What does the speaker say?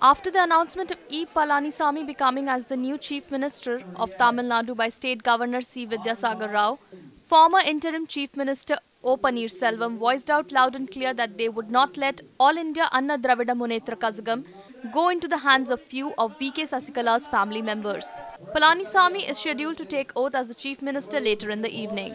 After the announcement of E. Palanisamy becoming as the new Chief Minister of Tamil Nadu by State Governor C. Vidya Sagar Rao, former interim Chief Minister O. Panneerselvam voiced out loud and clear that they would not let All India Anna Dravida Munnetra Kazhagam go into the hands of few of V.K. Sasikala's family members. Palanisamy is scheduled to take oath as the Chief Minister later in the evening.